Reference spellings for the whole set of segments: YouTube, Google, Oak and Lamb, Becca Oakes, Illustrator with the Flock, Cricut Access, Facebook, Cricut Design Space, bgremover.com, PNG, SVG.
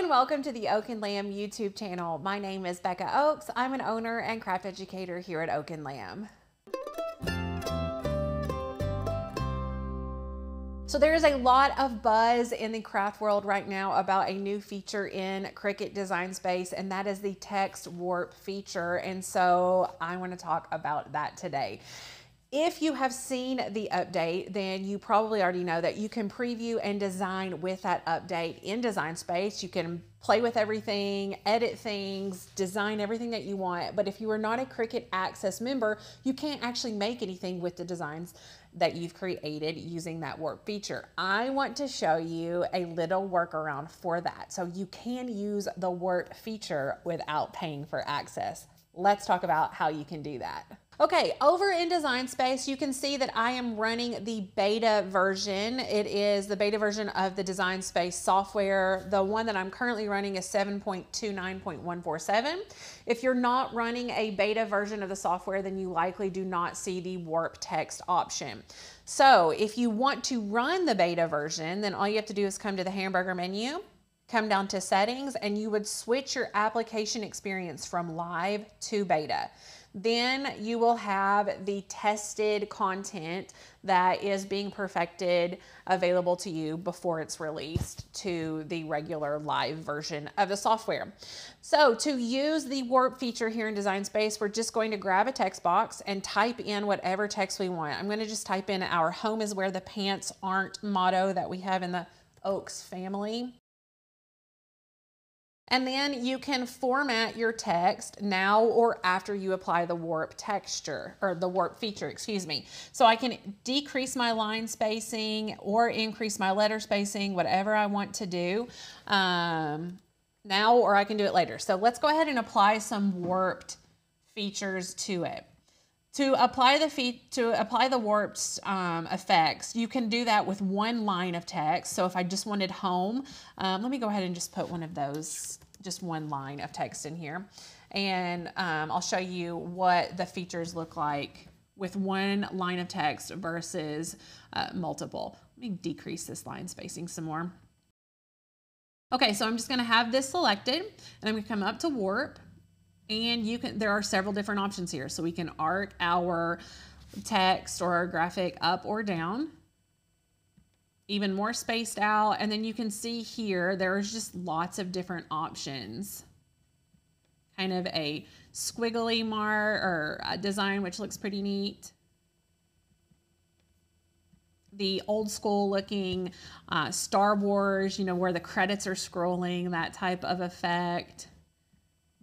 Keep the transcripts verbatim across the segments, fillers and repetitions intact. Hello and welcome to the Oak and Lamb YouTube channel. My name is Becca Oakes. I'm an owner and craft educator here at Oak and Lamb. So there is a lot of buzz in the craft world right now about a new feature in Cricut Design Space, and that is the text warp feature. And so I want to talk about that today. If you have seen the update, then you probably already know that you can preview and design with that update in Design Space. You can play with everything, edit things, design everything that you want. But if you are not a Cricut Access member, you can't actually make anything with the designs that you've created using that warp feature. I want to show you a little workaround for that. So you can use the warp feature without paying for access. Let's talk about how you can do that. Okay, over in Design Space, you can see that I am running the beta version. It is the beta version of the Design Space software. The one that I'm currently running is seven point two nine point one four seven. If you're not running a beta version of the software, then you likely do not see the warp text option. So if you want to run the beta version, then all you have to do is come to the hamburger menu, come down to settings, and you would switch your application experience from live to beta. Then you will have the tested content that is being perfected available to you before it's released to the regular live version of the software. So to use the warp feature here in Design Space, we're just going to grab a text box and type in whatever text we want. I'm going to just type in our home is where the pants aren't motto that we have in the Oaks family. And then you can format your text now or after you apply the warp texture or the warp feature, excuse me. So I can decrease my line spacing or increase my letter spacing, whatever I want to do um, now, or I can do it later. So let's go ahead and apply some warped features to it. To apply the fe to apply the warped um, effects, you can do that with one line of text. So if I just wanted home, um, let me go ahead and just put one of those, just one line of text in here. And um, I'll show you what the features look like with one line of text versus uh, multiple. Let me decrease this line spacing some more. Okay, so I'm just gonna have this selected and I'm gonna come up to warp. And you can, there are several different options here. So we can arc our text or our graphic up or down, even more spaced out. And then you can see here, there's just lots of different options. Kind of a squiggly mark or a design, which looks pretty neat. The old school looking uh, Star Wars, you know, where the credits are scrolling, that type of effect.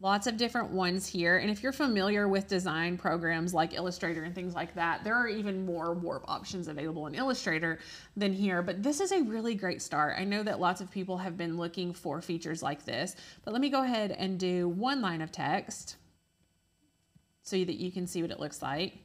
Lots of different ones here. And if you're familiar with design programs like Illustrator and things like that, there are even more warp options available in Illustrator than here, but this is a really great start. I know that lots of people have been looking for features like this, but let me go ahead and do one line of text so that you can see what it looks like.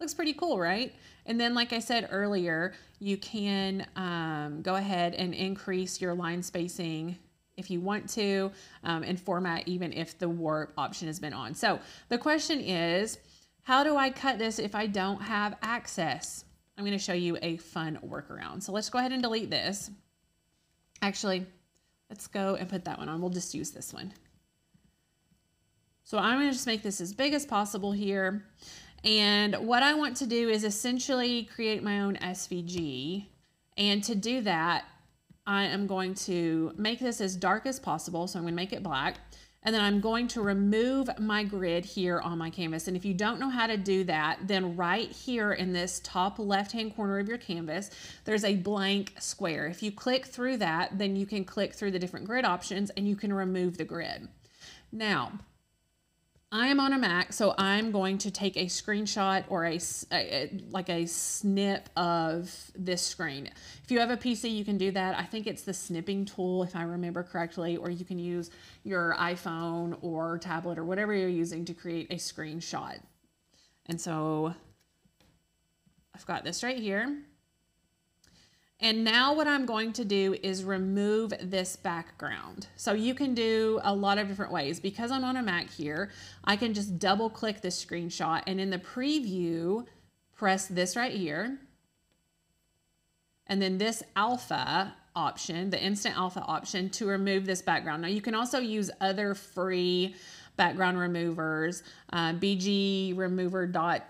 Looks pretty cool, right? And then, like I said earlier, you can um, go ahead and increase your line spacing if you want to, um, and format even if the warp option has been on. So the question is, how do I cut this if I don't have access? I'm going to show you a fun workaround. So let's go ahead and delete this. Actually, let's go and put that one on. We'll just use this one. So I'm going to just make this as big as possible here. And what I want to do is essentially create my own S V G. And to do that, I am going to make this as dark as possible. So I'm going to make it black, and then I'm going to remove my grid here on my canvas. And if you don't know how to do that, then right here in this top left-hand corner of your canvas, there's a blank square. If you click through that, then you can click through the different grid options and you can remove the grid. Now, I am on a Mac, so I'm going to take a screenshot or a, a, like a snip of this screen. If you have a P C, you can do that. I think it's the snipping tool, if I remember correctly, or you can use your iPhone or tablet or whatever you're using to create a screenshot. And so I've got this right here. And now what I'm going to do is remove this background. So you can do a lot of different ways. Because I'm on a Mac here, I can just double click this screenshot, and in the preview, press this right here. And then this alpha option, the instant alpha option, to remove this background. Now you can also use other free background removers, uh, b g remover dot com.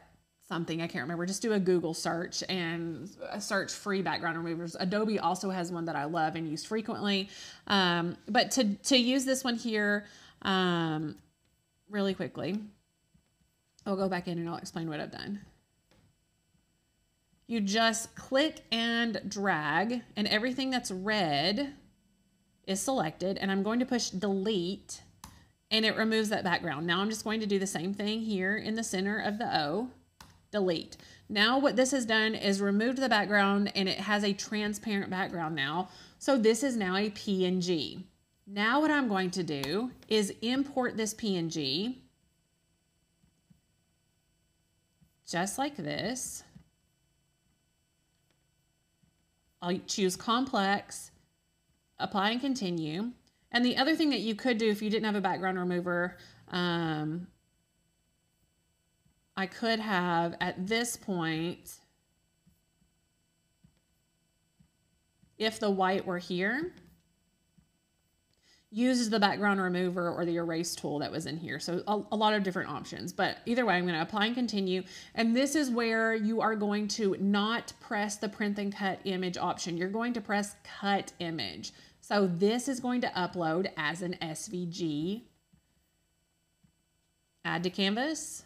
Something, I can't remember. Just do a Google search and search free background removers. Adobe also has one that I love and use frequently. Um, but to, to use this one here um, really quickly, I'll go back in and I'll explain what I've done. You just click and drag, and everything that's red is selected. And I'm going to push delete, and it removes that background. Now I'm just going to do the same thing here in the center of the O. Delete. Now what this has done is removed the background, and it has a transparent background now. So this is now a P N G. Now what I'm going to do is import this P N G just like this. I'll choose complex, apply and continue. And the other thing that you could do if you didn't have a background remover, um, I could have, at this point, if the white were here, used the background remover or the erase tool that was in here. So a, a lot of different options, but either way, I'm going to apply and continue. And this is where you are going to not press the print and cut image option. You're going to press cut image. So this is going to upload as an S V G. Add to canvas.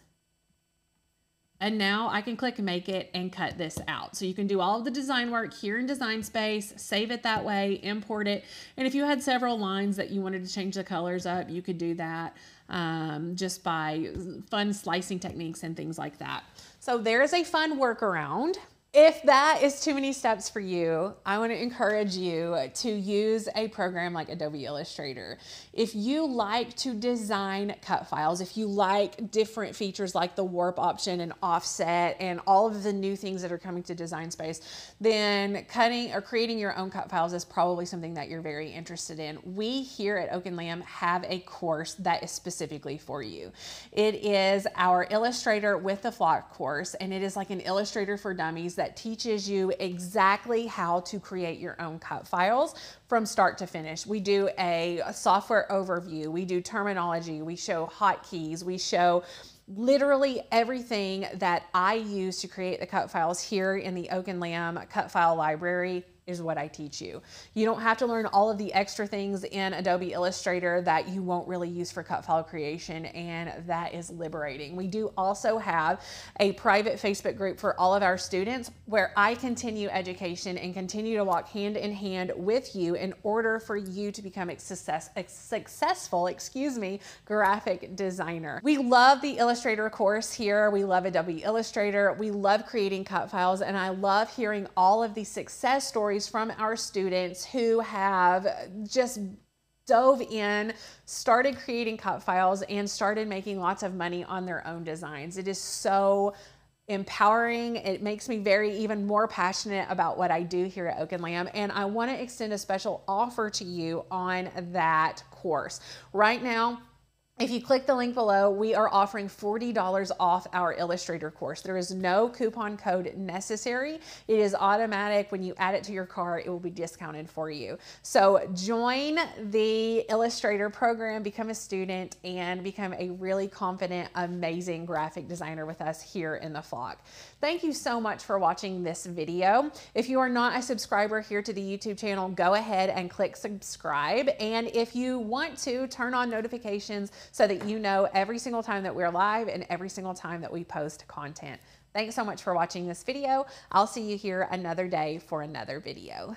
And now I can click make it and cut this out. So you can do all of the design work here in Design Space, save it that way, import it. And if you had several lines that you wanted to change the colors up, you could do that um, just by fun slicing techniques and things like that. So there's a fun workaround. If that is too many steps for you, I want to encourage you to use a program like Adobe Illustrator. If you like to design cut files, if you like different features like the warp option and offset and all of the new things that are coming to Design Space, then cutting or creating your own cut files is probably something that you're very interested in. We here at Oak and Lamb have a course that is specifically for you. It is our Illustrator with the Flock course, and it is like an Illustrator for Dummies that teaches you exactly how to create your own cut files from start to finish. We do a software overview, we do terminology, we show hotkeys, we show literally everything that I use to create the cut files here in the Oak and Lamb cut file library is what I teach you. You don't have to learn all of the extra things in Adobe Illustrator that you won't really use for cut file creation, and that is liberating. We do also have a private Facebook group for all of our students where I continue education and continue to walk hand in hand with you in order for you to become a, success, a successful, excuse me, graphic designer. We love the Illustrator course here. We love Adobe Illustrator. We love creating cut files, and I love hearing all of the success stories from our students who have just dove in, started creating cut files, and started making lots of money on their own designs. It is so empowering. It makes me very even more passionate about what I do here at Oak and Lamb, and I want to extend a special offer to you on that course. Right now, if you click the link below, we are offering forty dollars off our Illustrator course. There is no coupon code necessary. It is automatic. When you add it to your cart, it will be discounted for you. So join the Illustrator program, become a student, and become a really confident, amazing graphic designer with us here in the Flock. Thank you so much for watching this video. If you are not a subscriber here to the YouTube channel, go ahead and click subscribe. And if you want to, turn on notifications so that you know every single time that we're live and every single time that we post content. Thanks so much for watching this video. I'll see you here another day for another video.